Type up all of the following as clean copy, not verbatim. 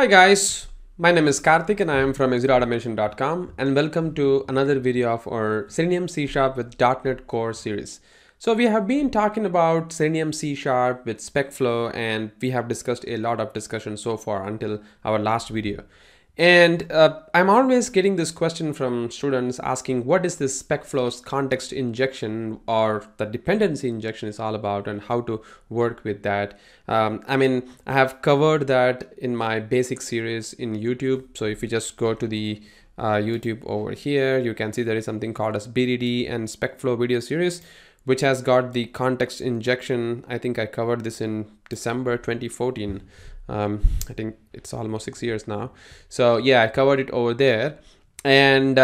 Hi guys, my name is Karthik and I am from executeautomation.com and welcome to another video of our Selenium C# with .NET Core series. So we have been talking about Selenium C# with SpecFlow and we have discussed a lot of discussion so far until our last video. And I'm always getting this question from students asking what is this SpecFlow's context injection or the dependency injection is all about and how to work with that. I have covered that in my basic series in YouTube. So if you just go to the YouTube over here, you can see there is something called as BDD and SpecFlow video series, which has got the context injection. I think I covered this in December 2014. I think it's almost 6 years now. So yeah, I covered it over there. And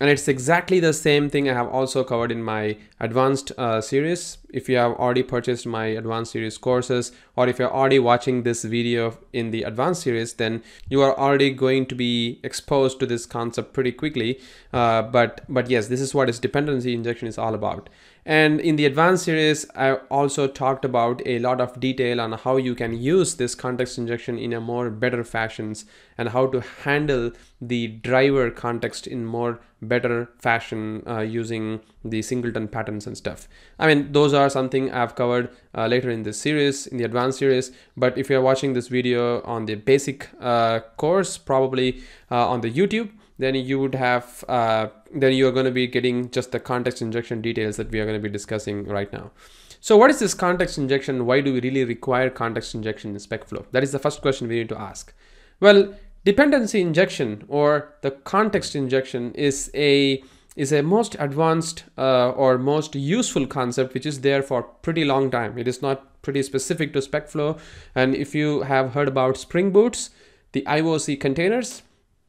it's exactly the same thing I have also covered in my advanced series. If you have already purchased my advanced series courses, or if you're already watching this video in the advanced series, then you are already going to be exposed to this concept pretty quickly. But yes, this is what is dependency injection is all about. And in the advanced series, I also talked about a lot of detail on how you can use this context injection in a more better fashions and how to handle the driver context in more better fashion using the singleton patterns and stuff. I mean, those are something I've covered later in this series, in the advanced series. But if you're watching this video on the basic course, probably on the YouTube, then you would have, then you're going to be getting just the context injection details that we are going to be discussing right now. So what is this context injection? Why do we really require context injection in SpecFlow? That is the first question we need to ask. Well, dependency injection or the context injection is a most advanced or most useful concept which is there for pretty long time. It is not pretty specific to SpecFlow. And if you have heard about Spring Boots, the IOC containers,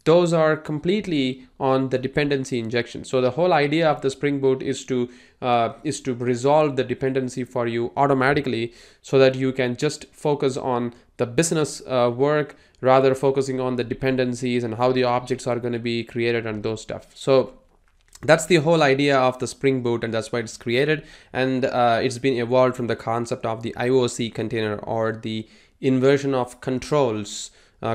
those are completely on the dependency injection. So the whole idea of the Spring Boot is to resolve the dependency for you automatically so that you can just focus on the business work rather focusing on the dependencies and how the objects are going to be created and those stuff. So that's the whole idea of the Spring Boot and that's why it's created. And it's been evolved from the concept of the IOC container or the inversion of controls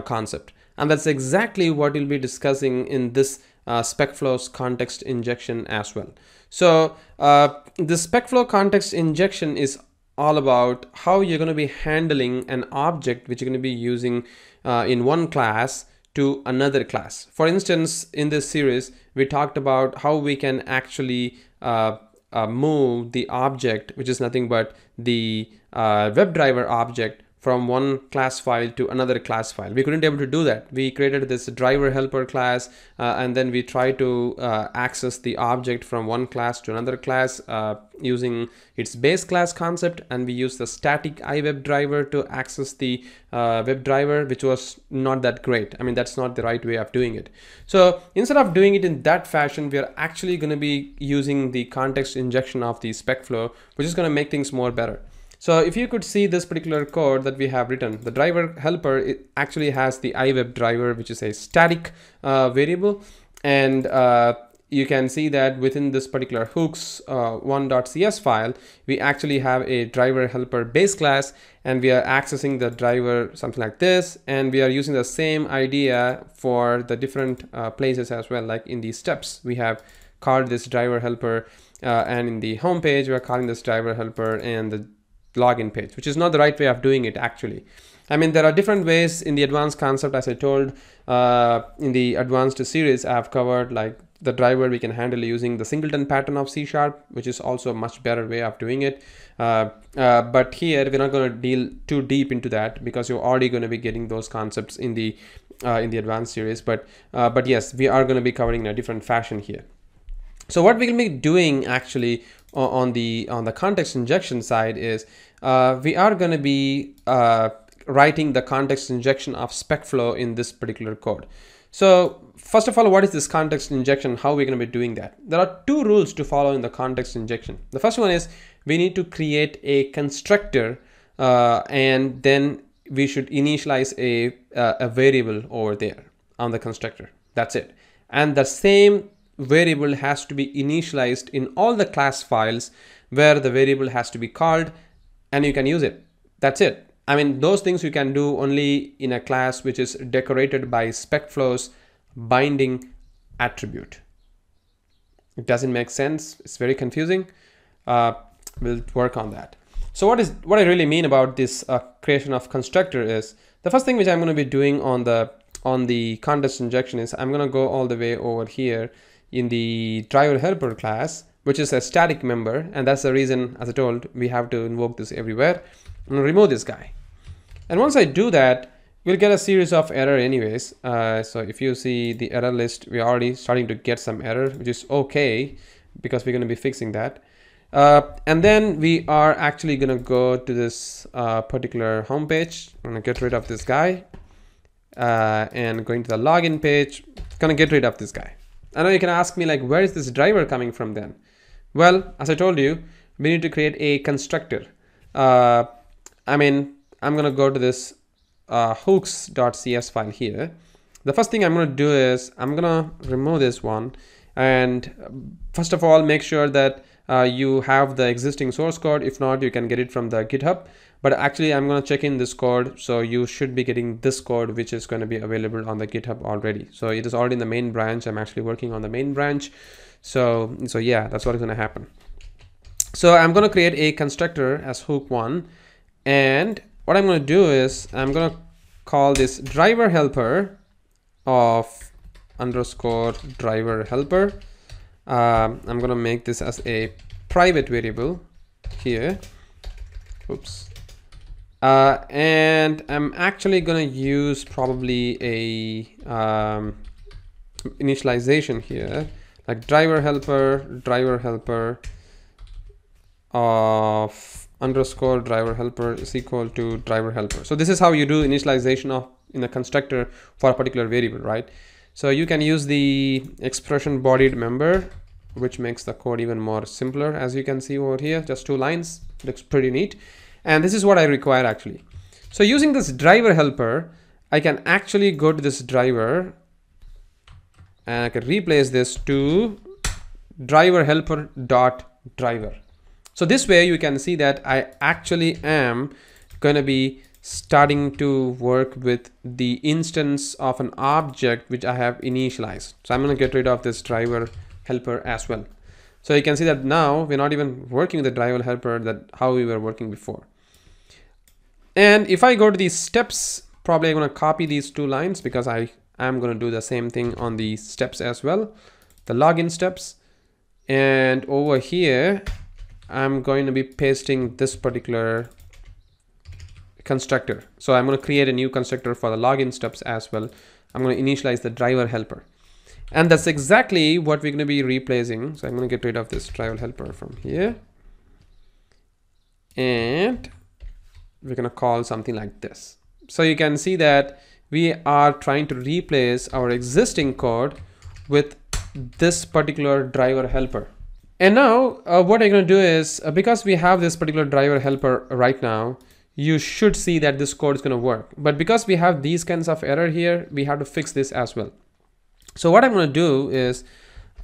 concept. And that's exactly what we'll be discussing in this SpecFlow's context injection as well. So the SpecFlow context injection is all about how you're going to be handling an object which you're going to be using in one class to another class. For instance, in this series, we talked about how we can actually move the object, which is nothing but the WebDriver object from one class file to another class file. We couldn't be able to do that. We created this driver helper class and then we try to access the object from one class to another class using its base class concept, and we use the static iWebDriver to access the WebDriver, which was not that great. I mean, that's not the right way of doing it. So instead of doing it in that fashion, we are actually going to be using the context injection of the SpecFlow, which is going to make things more better. So if you could see this particular code that we have written, the driver helper, it actually has the iWebDriver, which is a static variable. And you can see that within this particular hooks 1.cs file, we actually have a driver helper base class and we are accessing the driver something like this. And we are using the same idea for the different places as well. Like in these steps, we have called this driver helper and in the home page, we are calling this driver helper and the login page, which is not the right way of doing it actually. I mean, there are different ways in the advanced concept, as I told in the advanced series I've covered, like the driver we can handle using the singleton pattern of C#, which is also a much better way of doing it. But here we're not going to deal too deep into that because you're already going to be getting those concepts in the advanced series. But yes, we are going to be covering in a different fashion here. So what we'll be doing actually on the context injection side is we are going to be writing the context injection of SpecFlow in this particular code. So first of all, what is this context injection? How are we going to be doing that? There are two rules to follow in the context injection. The first one is we need to create a constructor and then we should initialize a variable over there on the constructor. That's it. And the same variable has to be initialized in all the class files where the variable has to be called and you can use it. That's it. I mean, those things you can do only in a class which is decorated by SpecFlow's binding attribute. It doesn't make sense. It's very confusing. We'll work on that. So what I really mean about this creation of constructor is the first thing which I'm going to be doing on the context injection is I'm going to go all the way over here in the driver helper class, which is a static member, and that's the reason, as I told, we have to invoke this everywhere. I'm going to remove this guy, and once I do that, we'll get a series of error anyways. So if you see the error list, we're already starting to get some error, which is okay because we're going to be fixing that. And then we are actually going to go to this particular home page. I'm going to get rid of this guy and going to the login page. Going to get rid of this guy. I know you can ask me, like, where is this driver coming from then? Well, as I told you, we need to create a constructor. I mean, I'm going to go to this hooks.cs file here. The first thing I'm going to do is I'm going to remove this one, and first of all, make sure that you have the existing source code. If not, you can get it from the GitHub, but actually I'm going to check in this code, so you should be getting this code, which is going to be available on the GitHub already. So it is already in the main branch. I'm actually working on the main branch, so yeah, that's what is going to happen. So I'm going to create a constructor as hook1, and what I'm going to do is I'm going to call this driver helper of underscore driver helper. I'm going to make this as a private variable here. Oops. And I'm actually going to use probably a initialization here, like driver helper of underscore driver helper is equal to driver helper. So this is how you do initialization of in a constructor for a particular variable, right? So you can use the expression bodied member, which makes the code even more simpler, as you can see over here, just 2 lines. Looks pretty neat. And this is what I require actually. So using this driver helper, I can actually go to this driver and I can replace this to driver helper dot driver. So this way you can see that I actually am going to be starting to work with the instance of an object which I have initialized. So I'm going to get rid of this driver helper as well. So you can see that now we're not even working with the driver helper that how we were working before. And if I go to these steps, probably I'm going to copy these 2 lines because I am going to do the same thing on the steps as well, the login steps. And over here, I'm going to be pasting this particular constructor. So I'm going to create a new constructor for the login steps as well. I'm going to initialize the driver helper, and that's exactly what we're going to be replacing. So I'm going to get rid of this driver helper from here, and we're going to call something like this. So you can see that we are trying to replace our existing code with this particular driver helper. And now what I'm going to do is, because we have this particular driver helper right now, you should see that this code is going to work. But because we have these kinds of error here, we have to fix this as well. So what I'm going to do is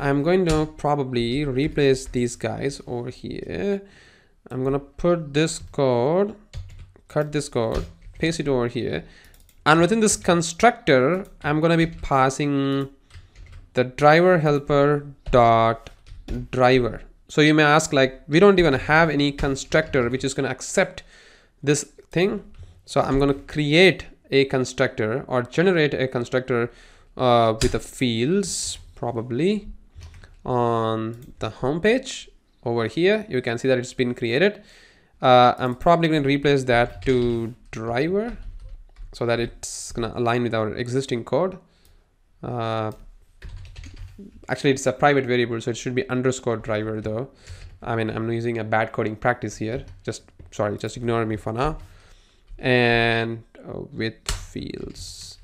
I'm going to probably replace these guys over here. I'm going to put this code, cut this code, paste it over here. And within this constructor, I'm going to be passing the driver helper dot driver. So you may ask, like, we don't even have any constructor which is going to accept this thing. So I'm going to create a constructor or generate a constructor with the fields, probably on the home page over here. You can see that it's been created. I'm probably going to replace that to driver so that it's going to align with our existing code. Actually, it's a private variable, so it should be underscore driver though. I mean, I'm using a bad coding practice here. Just ignore me for now. And with fields.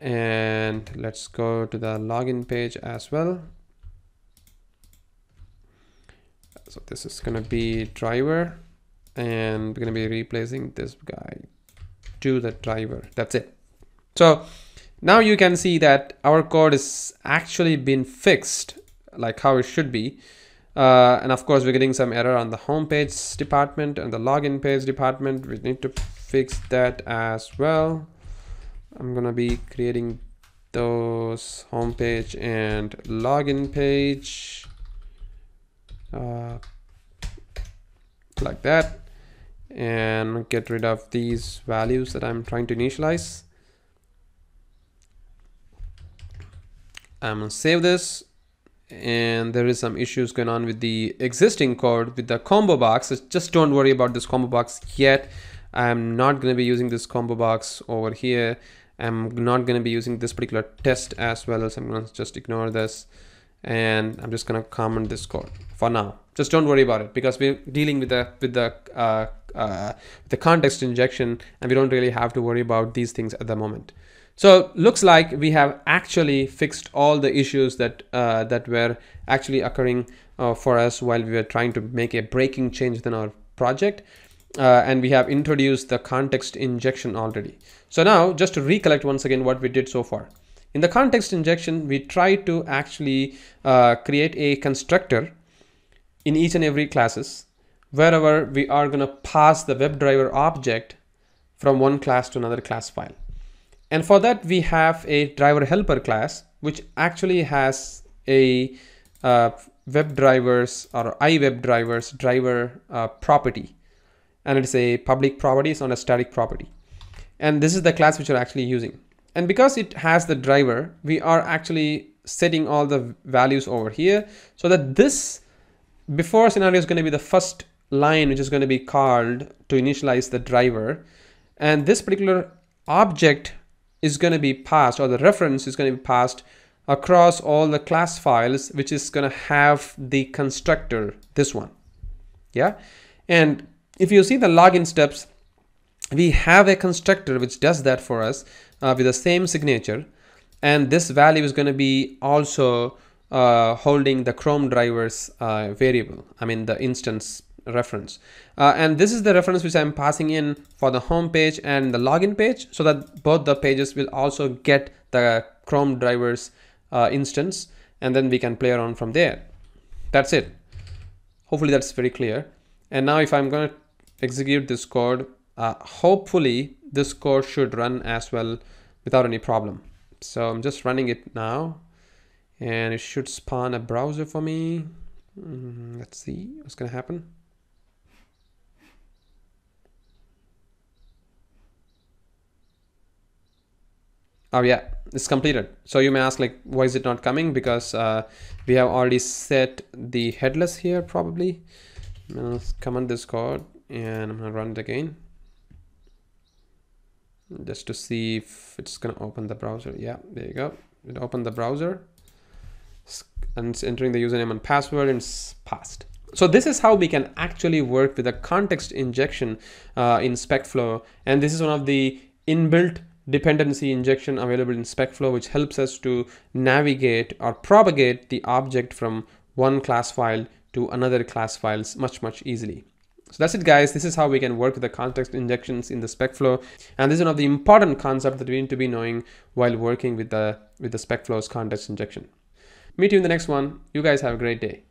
And let's go to the login page as well. So this is going to be driver, and we're going to be replacing this guy to the driver. That's it. So now you can see that our code is actually been fixed like how it should be. And of course we're getting some error on the home page department and the login page department. We need to fix that as well. I'm gonna be creating those home page and login page like that, and get rid of these values that I'm trying to initialize. I'm gonna save this. And there is some issues going on with the existing code with the combo box. Just don't worry about this combo box yet. I'm not going to be using this combo box over here. I'm not going to be using this particular test as well, as I'm going to just ignore this, and I'm just going to comment this code for now. Just don't worry about it, because we're dealing with the context injection, and we don't really have to worry about these things at the moment. So looks like we have actually fixed all the issues that that were actually occurring for us while we were trying to make a breaking change within our project, and we have introduced the context injection already. So now, just to recollect once again what we did so far. In the context injection, we try to actually create a constructor in each and every classes, wherever we are going to pass the WebDriver object from one class to another class file. And for that, we have a driver helper class, which actually has a WebDrivers or iWebDrivers driver property. And it's a public property, it's not a static property. And this is the class which we're actually using. And because it has the driver, we are actually setting all the values over here, so that this before scenario is going to be the first line, which is going to be called to initialize the driver. And this particular object is going to be passed, or the reference is going to be passed across all the class files, which is going to have the constructor, this one. Yeah. And if you see the login steps, we have a constructor which does that for us with the same signature. And this value is going to be also holding the Chrome drivers variable, I mean the instance reference, and this is the reference which I'm passing in for the home page and the login page, so that both the pages will also get the Chrome drivers instance, and then we can play around from there. That's it. Hopefully that's very clear. And now if I'm going to execute this code, hopefully this code should run as well without any problem. So I'm just running it now, and it should spawn a browser for me. Let's see what's going to happen. Oh yeah, it's completed. So you may ask, like, why is it not coming? Because we have already set the headless here probably. Let's comment this code, and I'm gonna run it again just to see if it's gonna open the browser. Yeah, there you go. It opened the browser, and it's entering the username and password, and it's passed. So this is how we can actually work with a context injection in SpecFlow, and this is one of the inbuilt dependency injection available in SpecFlow, which helps us to navigate or propagate the object from one class file to another class files much easily. So that's it, guys. This is how we can work with the context injections in the SpecFlow, and this is one of the important concepts that we need to be knowing while working with the SpecFlow's context injection. Meet you in the next one. You guys have a great day.